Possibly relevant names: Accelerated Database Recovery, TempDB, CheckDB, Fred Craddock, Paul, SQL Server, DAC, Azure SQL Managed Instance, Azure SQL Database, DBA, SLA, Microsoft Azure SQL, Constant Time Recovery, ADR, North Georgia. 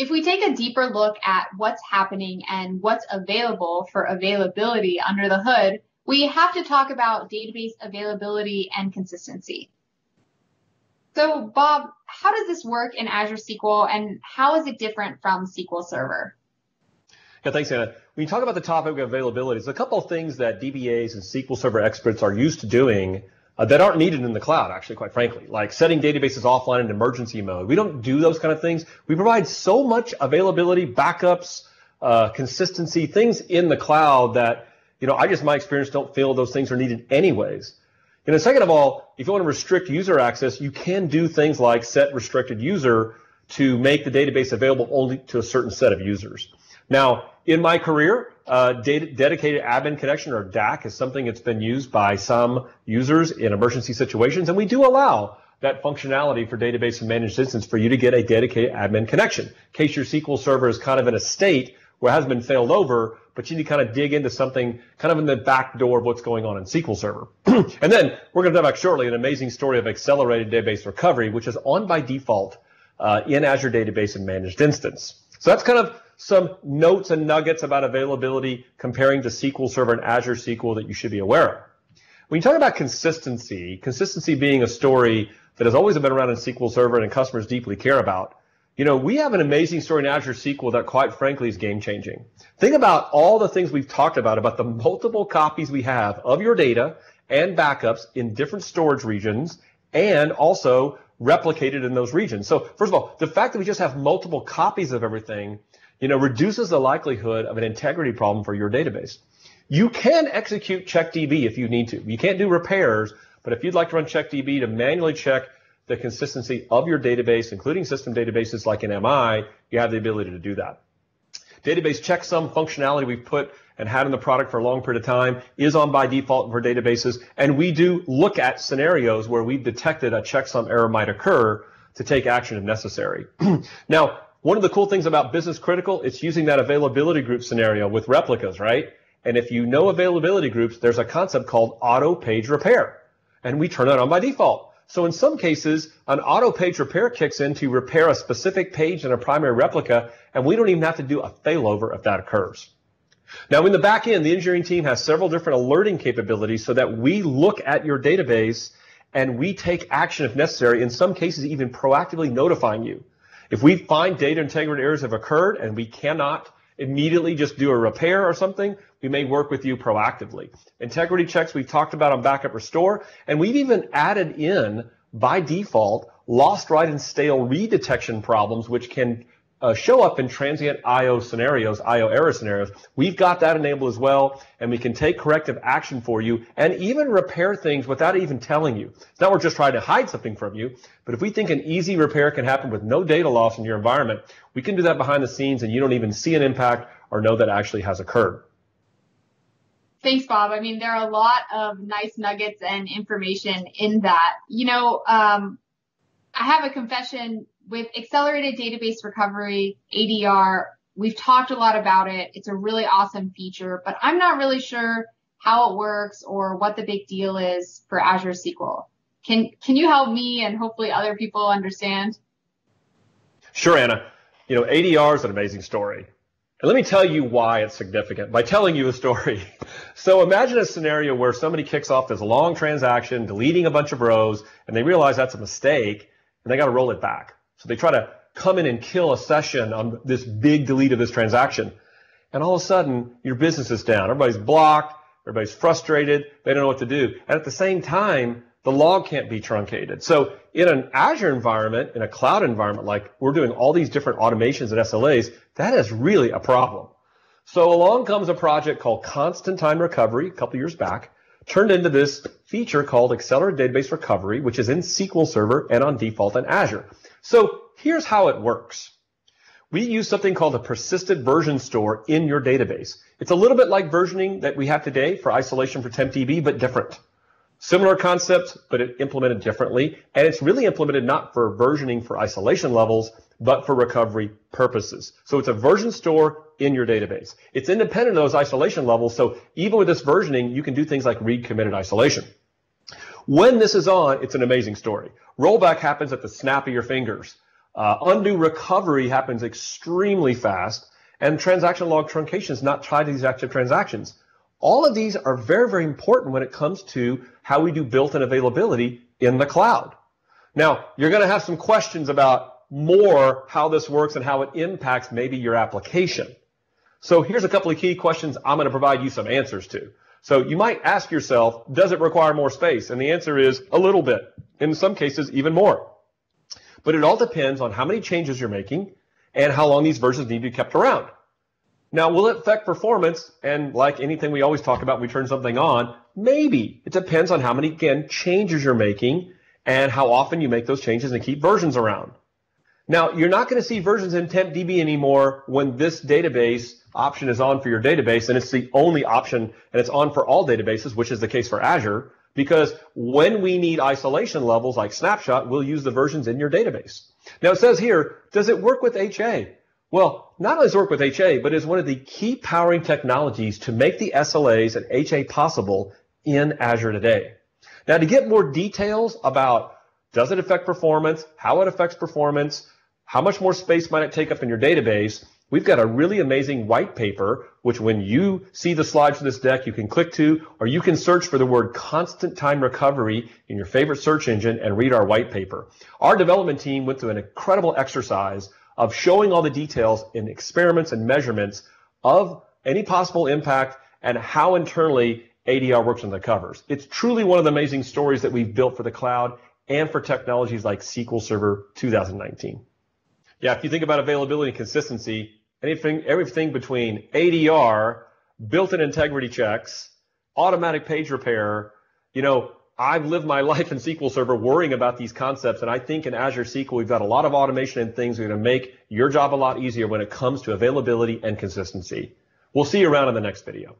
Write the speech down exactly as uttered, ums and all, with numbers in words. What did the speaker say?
If we take a deeper look at what's happening and what's available for availability under the hood, we have to talk about database availability and consistency. So Bob, how does this work in Azure S Q L and how is it different from S Q L Server? Yeah, thanks, Anna. When you talk about the topic of availability, there's a couple of things that D B As and S Q L Server experts are used to doing uh, that aren't needed in the cloud, actually, quite frankly, like setting databases offline in emergency mode. We don't do those kind of things. We provide so much availability, backups, uh, consistency, things in the cloud that, you know, I just, my experience, don't feel those things are needed anyways. And second of all, if you want to restrict user access, you can do things like set restricted user to make the database available only to a certain set of users. Now, in my career, uh, data, dedicated admin connection, or D A C, is something that's been used by some users in emergency situations, and we do allow that functionality for database and managed instance for you to get a dedicated admin connection in case your S Q L Server is kind of in a state where it has been failed over, but you need to kind of dig into something kind of in the back door of what's going on in S Q L Server. And then we're going to talk about shortly an amazing story of Accelerated Database Recovery, which is on by default uh, in Azure Database and Managed Instance. So that's kind of some notes and nuggets about availability comparing to S Q L Server and Azure S Q L that you should be aware of. When you talk about consistency, consistency being a story that has always been around in S Q L Server and customers deeply care about, you know, we have an amazing story in Azure S Q L that, quite frankly, is game-changing. Think about all the things we've talked about, about the multiple copies we have of your data and backups in different storage regions and also replicated in those regions. So, first of all, the fact that we just have multiple copies of everything, you know, reduces the likelihood of an integrity problem for your database. You can execute CheckDB if you need to. You can't do repairs, but if you'd like to run CheckDB to manually check the consistency of your database, including system databases like in M I, you have the ability to do that. Database checksum functionality we've put and had in the product for a long period of time is on by default for databases, and we do look at scenarios where we've detected a checksum error might occur to take action if necessary. Now, one of the cool things about business critical, it's using that availability group scenario with replicas, right? And if you know availability groups, there's a concept called auto page repair, and we turn that on by default. So in some cases, an auto page repair kicks in to repair a specific page in a primary replica, and we don't even have to do a failover if that occurs. Now in the back end, the engineering team has several different alerting capabilities so that we look at your database and we take action if necessary, in some cases even proactively notifying you. If we find data integrity errors have occurred and we cannot immediately just do a repair or something, we may work with you proactively. Integrity checks we've talked about on backup restore, and we've even added in, by default, lost, write, and stale read detection problems, which can uh, show up in transient I O scenarios, I O error scenarios. We've got that enabled as well, and we can take corrective action for you and even repair things without even telling you. It's not we're just trying to hide something from you, but if we think an easy repair can happen with no data loss in your environment, we can do that behind the scenes and you don't even see an impact or know that actually has occurred. Thanks, Bob. I mean, there are a lot of nice nuggets and information in that. You know, um, I have a confession with Accelerated Database Recovery, A D R. We've talked a lot about it. It's a really awesome feature, but I'm not really sure how it works or what the big deal is for Azure S Q L. Can, can you help me and hopefully other people understand? Sure, Anna. You know, A D R is an amazing story. And let me tell you why it's significant by telling you a story. So imagine a scenario where somebody kicks off this long transaction, deleting a bunch of rows, and they realize that's a mistake, and they got to roll it back. So they try to come in and kill a session on this big delete of this transaction. And all of a sudden, your business is down. Everybody's blocked. Everybody's frustrated. They don't know what to do. And at the same time, the log can't be truncated. So in an Azure environment, in a cloud environment, like we're doing all these different automations and S L As, that is really a problem. So along comes a project called Constant Time Recovery a couple years back, turned into this feature called Accelerated Database Recovery, which is in S Q L Server and on default in Azure. So here's how it works. We use something called a persistent version store in your database. It's a little bit like versioning that we have today for isolation for TempDB, but different. Similar concepts, but it implemented differently, and it's really implemented not for versioning for isolation levels, but for recovery purposes. So it's a version store in your database. It's independent of those isolation levels, so even with this versioning, you can do things like read committed isolation. When this is on, it's an amazing story. Rollback happens at the snap of your fingers. Uh, undo recovery happens extremely fast, and transaction log truncation is not tied to these active transactions. All of these are very, very important when it comes to how we do built-in availability in the cloud. Now, you're going to have some questions about more how this works and how it impacts maybe your application. So here's a couple of key questions I'm going to provide you some answers to. So you might ask yourself, does it require more space? And the answer is a little bit, in some cases even more. But it all depends on how many changes you're making and how long these versions need to be kept around. Now, will it affect performance? And like anything we always talk about when we turn something on, maybe. It depends on how many, again, changes you're making and how often you make those changes and keep versions around. Now, you're not going to see versions in TempDB anymore when this database option is on for your database, and it's the only option, and it's on for all databases, which is the case for Azure, because when we need isolation levels like snapshot, we'll use the versions in your database. Now, it says here, does it work with H A? Well, not only does it work with H A, but it's one of the key powering technologies to make the S L As and H A possible in Azure today. Now, to get more details about does it affect performance, how it affects performance, how much more space might it take up in your database, we've got a really amazing white paper, which when you see the slides for this deck, you can click to, or you can search for the word Constant Time Recovery in your favorite search engine and read our white paper. Our development team went through an incredible exercise of showing all the details in experiments and measurements of any possible impact and how internally A D R works under the covers. It's truly one of the amazing stories that we've built for the cloud and for technologies like S Q L Server two thousand nineteen. Yeah, if you think about availability and consistency, anything, everything between A D R, built-in integrity checks, automatic page repair, you know, I've lived my life in S Q L Server worrying about these concepts, and I think in Azure S Q L we've got a lot of automation and things that are going to make your job a lot easier when it comes to availability and consistency. We'll see you around in the next video.